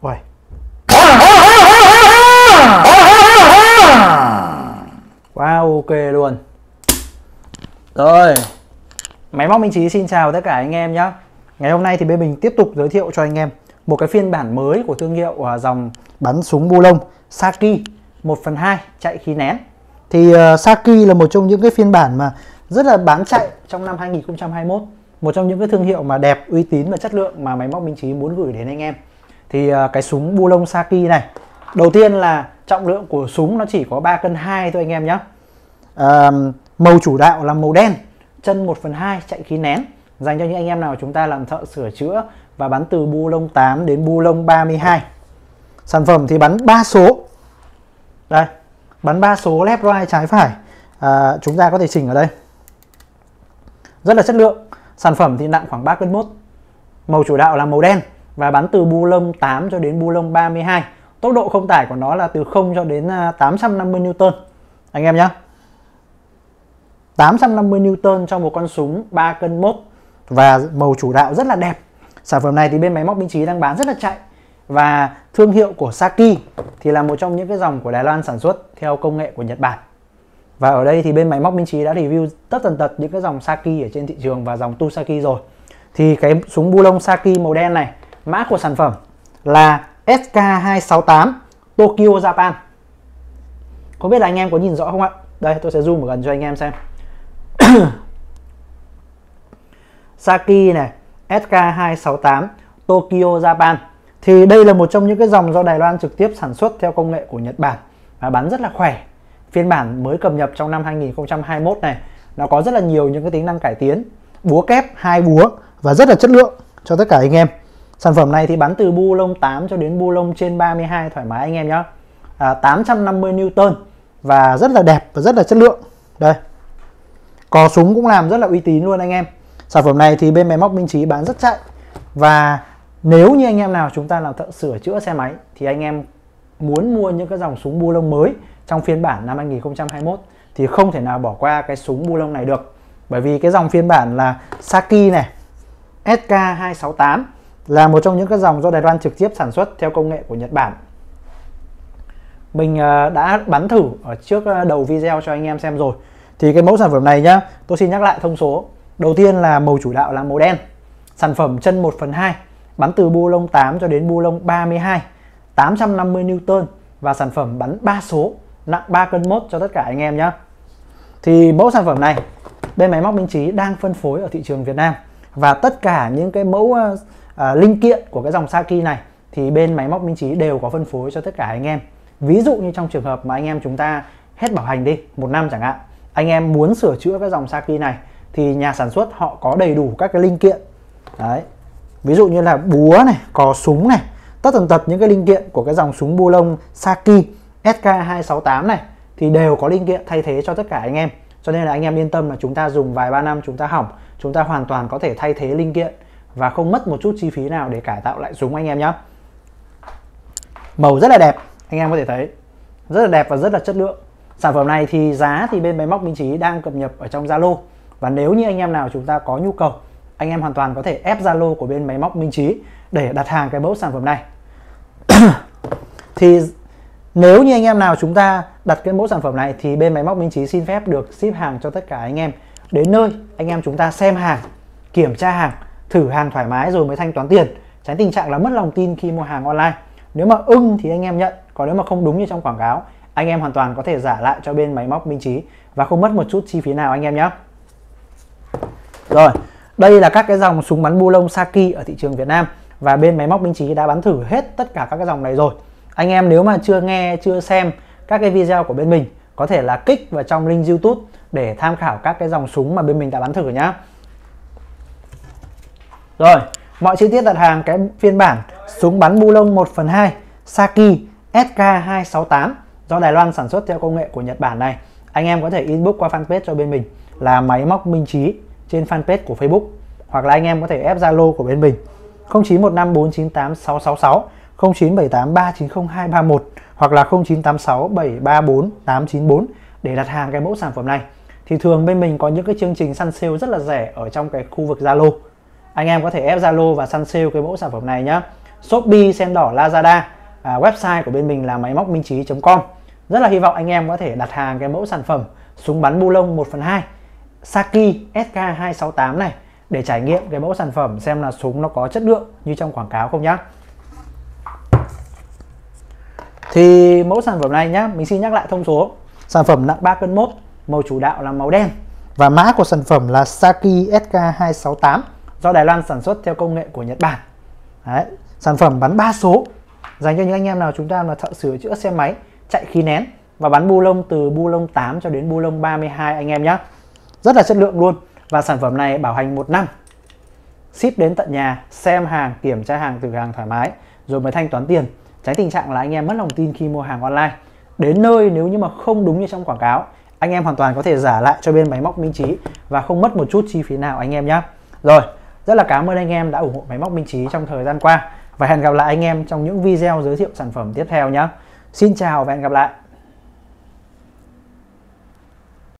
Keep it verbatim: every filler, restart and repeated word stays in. Uầy. Quá ok luôn. Rồi, máy móc Minh Trí xin chào tất cả anh em nhé. Ngày hôm nay thì bên mình tiếp tục giới thiệu cho anh em một cái phiên bản mới của thương hiệu dòng bắn súng bu lông Saki một phần hai chạy khí nén. Thì uh, Saki là một trong những cái phiên bản mà rất là bán chạy trong năm hai nghìn không trăm hai mươi mốt, một trong những cái thương hiệu mà đẹp, uy tín và chất lượng mà máy móc Minh Trí muốn gửi đến anh em. Thì uh, cái súng bu lông Saki này, đầu tiên là trọng lượng của súng nó chỉ có ba cân hai thôi anh em nhé. Uh, màu chủ đạo là màu đen, chân một phần hai chạy khí nén, dành cho những anh em nào chúng ta làm thợ sửa chữa và bắn từ bu lông tám đến bu lông ba mươi hai. Sản phẩm thì bắn ba số. Đây, bắn ba số left right trái phải. À, chúng ta có thể chỉnh ở đây. Rất là chất lượng. Sản phẩm thì nặng khoảng ba cân một. Màu chủ đạo là màu đen và bắn từ bu lông tám cho đến bu lông ba mươi hai. Tốc độ không tải của nó là từ không cho đến tám trăm năm mươi newton. Anh em nhé. tám trăm năm mươi newton trong một con súng ba cân một và màu chủ đạo rất là đẹp. Sản phẩm này thì bên máy móc Minh Trí đang bán rất là chạy, và thương hiệu của Saki thì là một trong những cái dòng của Đài Loan sản xuất theo công nghệ của Nhật Bản. Và ở đây thì bên máy móc Minh Trí đã review tất tần tật những cái dòng Saki ở trên thị trường và dòng Tu Saki rồi. Thì cái súng bu lông Saki màu đen này, mã của sản phẩm là S K hai sáu tám Tokyo Japan. Không biết là anh em có nhìn rõ không ạ? Đây, tôi sẽ zoom ở gần cho anh em xem. Saki này, S K hai sáu tám Tokyo Japan. Thì đây là một trong những cái dòng do Đài Loan trực tiếp sản xuất theo công nghệ của Nhật Bản và bắn rất là khỏe. Phiên bản mới cập nhật trong năm hai nghìn không trăm hai mươi mốt này, nó có rất là nhiều những cái tính năng cải tiến, búa kép hai búa và rất là chất lượng cho tất cả anh em. Sản phẩm này thì bắn từ bu lông tám cho đến bu lông trên ba mươi hai thoải mái anh em nhé. À, tám trăm năm mươi newton và rất là đẹp và rất là chất lượng. Đây, cò súng cũng làm rất là uy tín luôn anh em. Sản phẩm này thì bên máy móc Minh Trí bán rất chạy, và nếu như anh em nào chúng ta làm thợ sửa chữa xe máy thì anh em muốn mua những cái dòng súng bu lông mới trong phiên bản năm hai nghìn không trăm hai mươi mốt thì không thể nào bỏ qua cái súng bu lông này được. Bởi vì cái dòng phiên bản là Saki này, S K hai sáu tám là một trong những cái dòng do Đài Loan trực tiếp sản xuất theo công nghệ của Nhật Bản. Mình đã bắn thử ở trước đầu video cho anh em xem rồi. Thì cái mẫu sản phẩm này nhá, tôi xin nhắc lại thông số. Đầu tiên là màu chủ đạo là màu đen, sản phẩm chân một phần hai, bắn từ bu lông tám cho đến bu lông ba mươi hai, tám trăm năm mươi newton và sản phẩm bắn ba số, nặng ba cân một cho tất cả anh em nhé. Thì mẫu sản phẩm này bên máy móc Minh Trí đang phân phối ở thị trường Việt Nam, và tất cả những cái mẫu uh, uh, linh kiện của cái dòng Saki này thì bên máy móc Minh Trí đều có phân phối cho tất cả anh em. Ví dụ như trong trường hợp mà anh em chúng ta hết bảo hành đi, một năm chẳng hạn, anh em muốn sửa chữa cái dòng Saki này thì nhà sản xuất họ có đầy đủ các cái linh kiện. Đấy, ví dụ như là búa này, cò súng này, tất tần tật những cái linh kiện của cái dòng súng bu lông Saki S K hai sáu tám này thì đều có linh kiện thay thế cho tất cả anh em. Cho nên là anh em yên tâm là chúng ta dùng vài ba năm chúng ta hỏng, chúng ta hoàn toàn có thể thay thế linh kiện và không mất một chút chi phí nào để cải tạo lại súng anh em nhé. Màu rất là đẹp, anh em có thể thấy rất là đẹp và rất là chất lượng. Sản phẩm này thì giá thì bên máy móc Minh Trí đang cập nhật ở trong Zalo, và nếu như anh em nào chúng ta có nhu cầu, anh em hoàn toàn có thể ép Zalo của bên máy móc Minh Trí để đặt hàng cái mẫu sản phẩm này. Thì nếu như anh em nào chúng ta đặt cái mẫu sản phẩm này thì bên máy móc Minh Trí xin phép được ship hàng cho tất cả anh em đến nơi. Anh em chúng ta xem hàng, kiểm tra hàng, thử hàng thoải mái rồi mới thanh toán tiền, tránh tình trạng là mất lòng tin khi mua hàng online. Nếu mà ưng thì anh em nhận, còn nếu mà không đúng như trong quảng cáo, anh em hoàn toàn có thể giả lại cho bên máy móc Minh Trí và không mất một chút chi phí nào anh em nhé. Rồi, đây là các cái dòng súng bắn bu lông Saki ở thị trường Việt Nam, và bên máy móc Minh Trí đã bắn thử hết tất cả các cái dòng này rồi. Anh em nếu mà chưa nghe, chưa xem các cái video của bên mình, có thể là kích vào trong link YouTube để tham khảo các cái dòng súng mà bên mình đã bắn thử nhá. Rồi, mọi chi tiết đặt hàng cái phiên bản súng bắn bu lông một phần hai Saki S K hai sáu tám do Đài Loan sản xuất theo công nghệ của Nhật Bản này, anh em có thể inbox qua fanpage cho bên mình là máy móc Minh Trí trên fanpage của Facebook, hoặc là anh em có thể ép Zalo của bên mình không chín một năm bốn chín tám sáu sáu sáu, không chín bảy tám ba chín không hai ba một hoặc là không chín tám sáu bảy ba bốn tám chín bốn để đặt hàng cái mẫu sản phẩm này. Thì thường bên mình có những cái chương trình săn sale rất là rẻ ở trong cái khu vực Zalo. Anh em có thể ép Zalo và săn sale cái mẫu sản phẩm này nhá. Shopee, Sen Đỏ, Lazada. À, website của bên mình là máy móc minh trí chấm com. Rất là hy vọng anh em có thể đặt hàng cái mẫu sản phẩm súng bắn bu lông một phần hai Saki S K hai sáu tám này để trải nghiệm cái mẫu sản phẩm xem là súng nó có chất lượng như trong quảng cáo không nhá. Thì mẫu sản phẩm này nhá, mình xin nhắc lại thông số. Sản phẩm nặng ba cân một, màu chủ đạo là màu đen và mã của sản phẩm là Saki S K hai sáu tám do Đài Loan sản xuất theo công nghệ của Nhật Bản. Đấy, sản phẩm bắn ba số dành cho những anh em nào chúng ta là thợ sửa chữa xe máy, chạy khí nén và bắn bu lông từ bu lông tám cho đến bu lông ba mươi hai anh em nhé. Rất là chất lượng luôn và sản phẩm này bảo hành một năm. Ship đến tận nhà, xem hàng, kiểm tra hàng, thử hàng thoải mái rồi mới thanh toán tiền. Tránh tình trạng là anh em mất lòng tin khi mua hàng online. Đến nơi nếu như mà không đúng như trong quảng cáo, anh em hoàn toàn có thể giả lại cho bên máy móc Minh Trí và không mất một chút chi phí nào anh em nhé. Rồi, rất là cảm ơn anh em đã ủng hộ máy móc Minh Trí trong thời gian qua. Và hẹn gặp lại anh em trong những video giới thiệu sản phẩm tiếp theo nhé. Xin chào và hẹn gặp lại.